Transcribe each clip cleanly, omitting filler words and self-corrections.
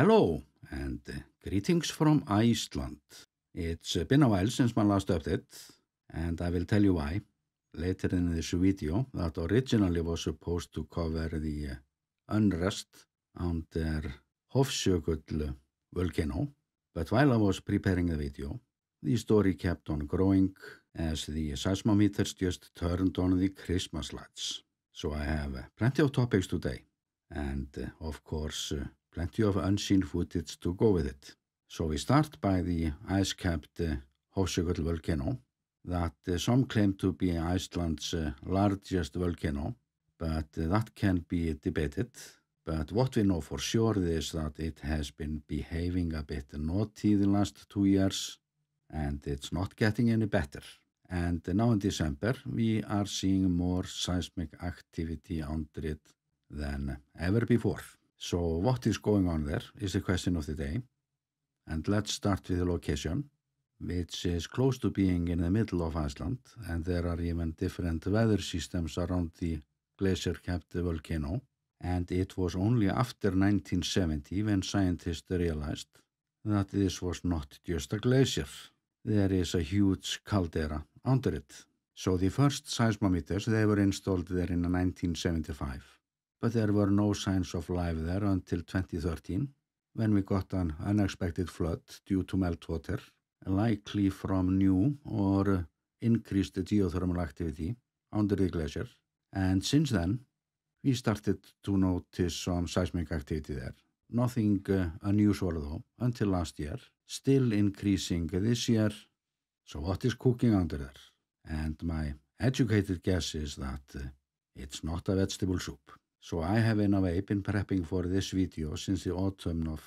Hello and greetings from Iceland. It's been a while since my last update, and I will tell you why later in this video that originally was supposed to cover the unrest on the Hofsjökull volcano, but while I was preparing the video, the story kept on growing as the seismometers just turned on the Christmas lights. So I have plenty of topics today, and of course plenty of unseen footage to go with it. So we start by the ice-capped Hofsjökull volcano that some claim to be Iceland's largest volcano, but that can be debated. But what we know for sure is that it has been behaving a bit naughty the last 2 years, and it's not getting any better. And now in December we are seeing more seismic activity under it than ever before. So what is going on there is the question of the day. And let's start with the location, which is close to being in the middle of Iceland, and there are even different weather systems around the glacier-capped volcano. And it was only after 1970 when scientists realized that this was not just a glacier. There is a huge caldera under it. So the first seismometers, they were installed there in 1975. But there were no signs of life there until 2013, when we got an unexpected flood due to meltwater, likely from new or increased geothermal activity under the glacier. And since then, we started to notice some seismic activity there. Nothing unusual though, until last year. Still increasing this year. So what is cooking under there? And my educated guess is that it's not a vegetable soup. So I have in a way been prepping for this video since the autumn of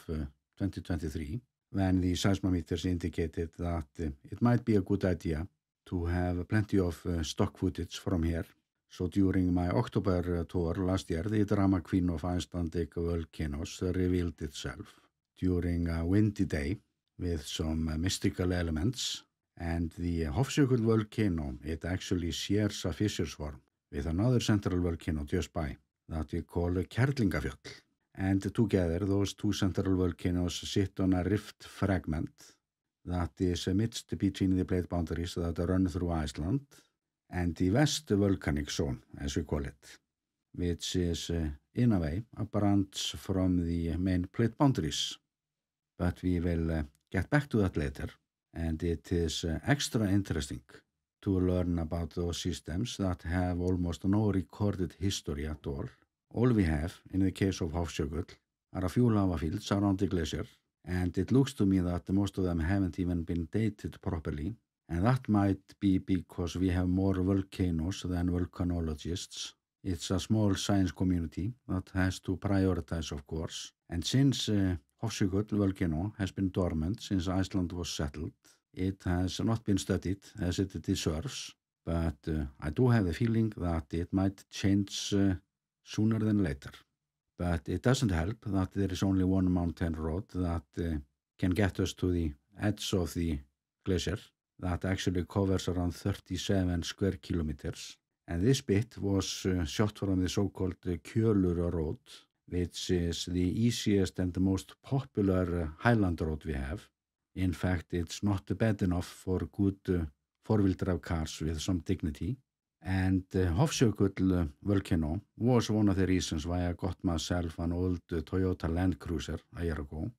2023, when the seismometers indicated that it might be a good idea to have plenty of stock footage from here. So during my October tour last year, the drama queen of Icelandic volcanoes revealed itself during a windy day with some mystical elements. And the Hofsjökull volcano, it actually shares a fissure swarm with another central volcano just by, that we call Kerlingafjöll. And together, those two central volcanoes sit on a rift fragment that is midst between the plate boundaries that run through Iceland and the West Volcanic Zone, as we call it, which is, in a way, a branch from the main plate boundaries. But we will get back to that later, and it is extra interesting to learn about those systems that have almost no recorded history at all. All we have, in the case of Hofsjökull, are a few lava fields around the glacier, and it looks to me that most of them haven't even been dated properly. And that might be because we have more volcanoes than volcanologists. It's a small science community that has to prioritize, of course. And since Hofsjökull volcano has been dormant since Iceland was settled, it has not been studied as it deserves. But I do have the feeling that it might change sooner than later. But it doesn't help that there is only one mountain road that can get us to the edge of the glacier. That actually covers around 37 square kilometers. And this bit was shot from the so-called Kjölur Road, which is the easiest and the most popular highland road we have. In fact, it's not bad enough for good four-wheel drive cars with some dignity. And Hofsjökull volcano was one of the reasons why I got myself an old Toyota Land Cruiser a year ago,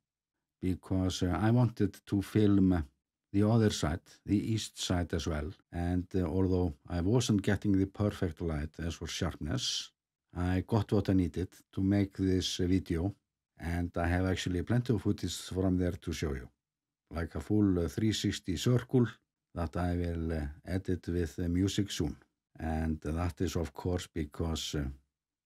because I wanted to film the other side, the east side as well, and although I wasn't getting the perfect light as for sharpness, I got what I needed to make this video, and I have actually plenty of footage from there to show you, like a full 360 circle that I will edit with music soon. And that is of course because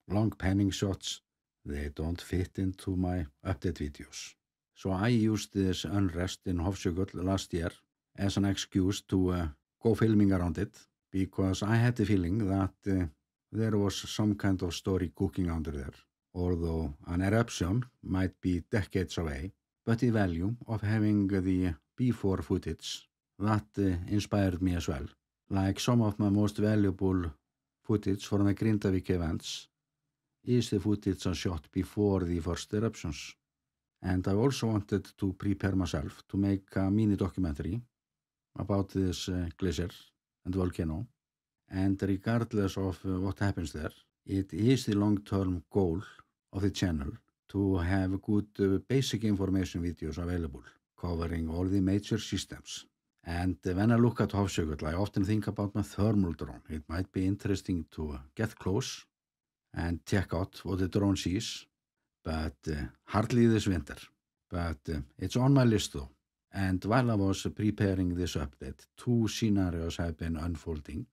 long panning shots, they don't fit into my update videos. So I used this unrest in Hofsjökull last year as an excuse to go filming around it, because I had the feeling that there was some kind of story cooking under there. Although an eruption might be decades away, but the value of having the before footage, that inspired me as well. Like some of my most valuable footage from the Grindavík events is the footage I shot before the first eruptions. And I also wanted to prepare myself to make a mini documentary about this glacier and volcano. And regardless of what happens there, it is the long-term goal of the channel to have good basic information videos available covering all the major systems. And when I look at Hofsjökull, I often think about my thermal drone. It might be interesting to get close and check out what the drone sees, but hardly this winter. But it's on my list though. And while I was preparing this update, two scenarios have been unfolding.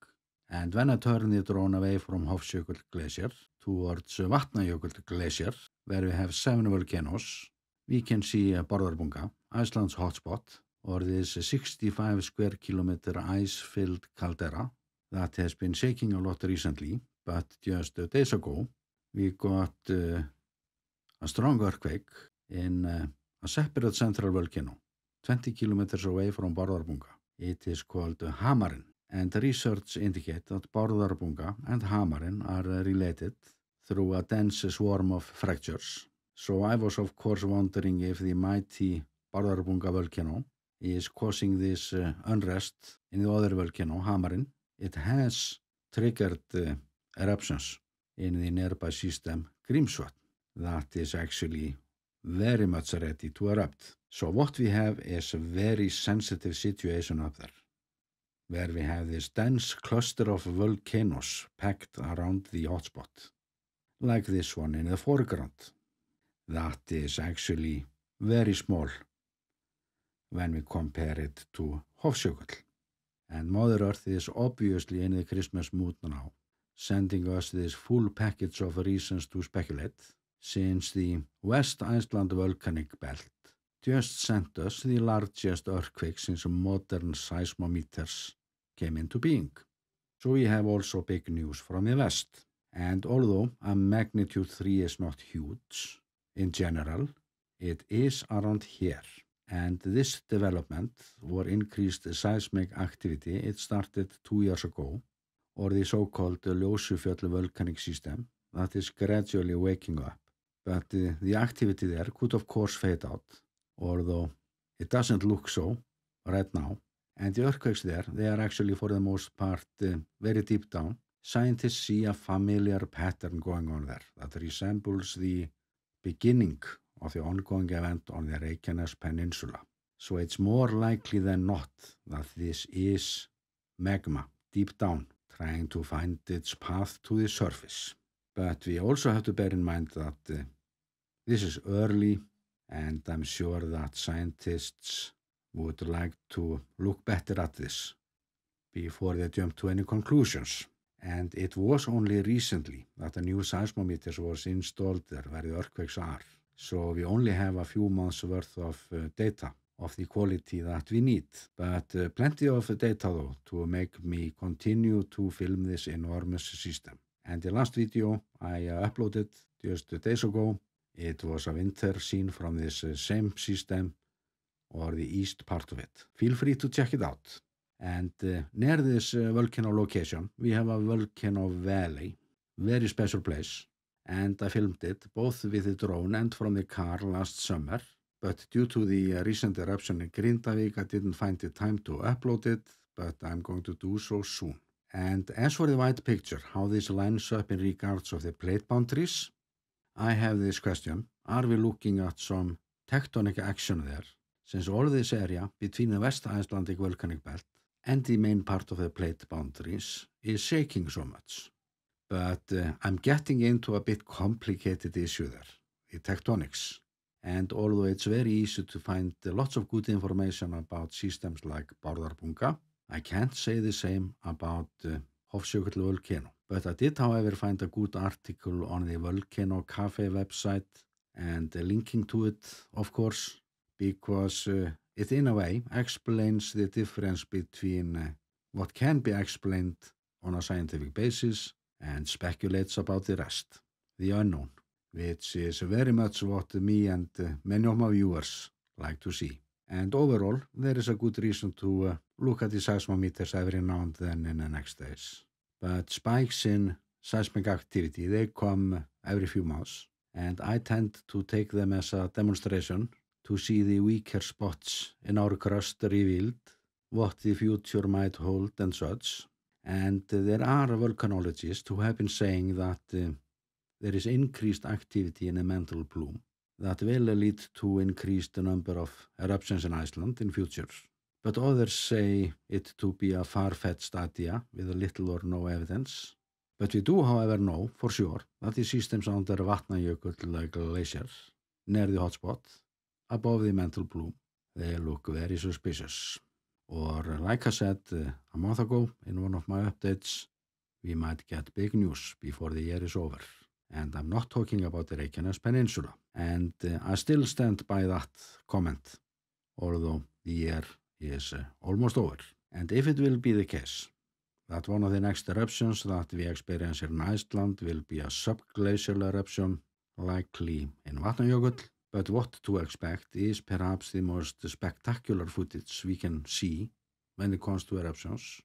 And when I turn the drone away from Hofsjökull Glacier towards Vatnajökull Glacier, where we have 7 volcanoes, we can see Bárðarbunga, Iceland's hotspot, or this 65 square kilometer ice-filled caldera that has been shaking a lot recently, but just days ago we got a strong earthquake in a separate central volcano, 20 kilometers away from Bárðarbunga. It is called Hamarin, and research indicates that Bárðarbunga and Hamarin are related through a dense swarm of fractures. So I was of course wondering if the mighty Bárðarbunga volcano is causing this unrest in the other volcano, Hamarin. It has triggered eruptions in the nearby system, Grímsvötn, that is actually very much ready to erupt. So what we have is a very sensitive situation up there, where we have this dense cluster of volcanoes packed around the hotspot, like this one in the foreground. That is actually very small when we compare it to Hofsjökull. And Mother Earth is obviously in the Christmas mood now, sending us this full package of reasons to speculate, since the West Iceland volcanic belt just sent us the largest earthquake since modern seismometers came into being. So we have also big news from the West. And although a magnitude 3 is not huge in general, it is around here. And this development, or increased seismic activity, it started 2 years ago, or the so-called Ljósufjöll volcanic system that is gradually waking up. But the activity there could of course fade out, although it doesn't look so right now. And the earthquakes there, they are actually for the most part very deep down. Scientists see a familiar pattern going on there that resembles the beginning of the ongoing event on the Reykjanes Peninsula. So it's more likely than not that this is magma deep down, trying to find its path to the surface. But we also have to bear in mind that this is early, and I'm sure that scientists would like to look better at this before they jump to any conclusions. And it was only recently that a new seismometer was installed there where the earthquakes are. So we only have a few months worth of data of the quality that we need. But plenty of data though to make me continue to film this enormous system. And the last video I uploaded just days ago, it was a winter scene from this same system, or the east part of it. Feel free to check it out. And near this volcano location, we have a volcano valley, very special place. And I filmed it both with the drone and from the car last summer. But due to the recent eruption in Grindavík, I didn't find the time to upload it, but I'm going to do so soon. And as for the wide picture, how this lines up in regards of the plate boundaries, I have this question. Are we looking at some tectonic action there, since all this area between the West Icelandic volcanic belt and the main part of the plate boundaries is shaking so much? But I'm getting into a bit complicated issue there, the tectonics. And although it's very easy to find lots of good information about systems like Bárðarbunga, I can't say the same about Hofsjökull volcano. But I did, however, find a good article on the Volcano Cafe website, and linking to it, of course, because it in a way explains the difference between what can be explained on a scientific basis and speculates about the rest, the unknown, which is very much what me and many of my viewers like to see. And overall, there is a good reason to look at the seismometers every now and then in the next days. But spikes in seismic activity, they come every few months, and I tend to take them as a demonstration to see the weaker spots in our crust revealed, what the future might hold and such. And there are volcanologists who have been saying that there is increased activity in a mantle plume that will lead to increased number of eruptions in Iceland in future. But others say it to be a far-fetched idea with little or no evidence. But we do, however, know for sure that the systems under Vatnajökull glacier, near the hotspot, above the mantle plume, they look very suspicious. Or, like I said a month ago in one of my updates, we might get big news before the year is over. And I'm not talking about the Reykjanes Peninsula. And I still stand by that comment, although the year is almost over. And if it will be the case that one of the next eruptions that we experience in Iceland will be a subglacial eruption, likely in Vatnajökull, but what to expect is perhaps the most spectacular footage we can see when it comes to eruptions,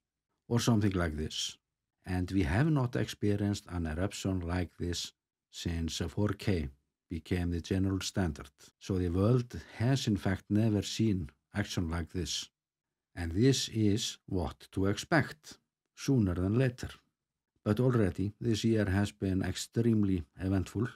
or something like this. And we have not experienced an eruption like this since 4K became the general standard. So the world has in fact never seen action like this. And this is what to expect, sooner than later. But already this year has been extremely eventful,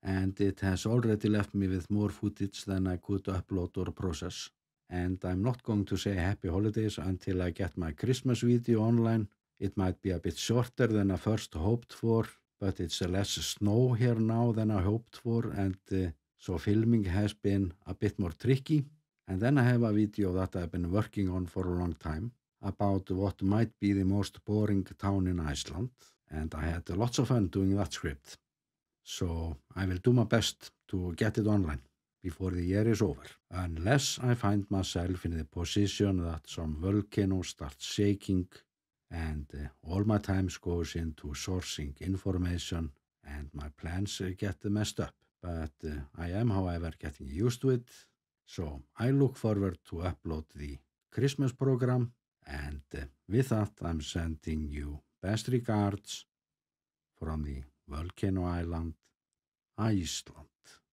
and it has already left me with more footage than I could upload or process. And I'm not going to say happy holidays until I get my Christmas video online. It might be a bit shorter than I first hoped for, but it's less snow here now than I hoped for, and so filming has been a bit more tricky. And then I have a video that I've been working on for a long time about what might be the most boring town in Iceland, and I had lots of fun doing that script. So I will do my best to get it online before the year is over, unless I find myself in the position that some volcano starts shaking and all my time goes into sourcing information and my plans get messed up. But I am, however, getting used to it. So I look forward to upload the Christmas program, and with that I'm sending you best regards from the volcano island, Iceland.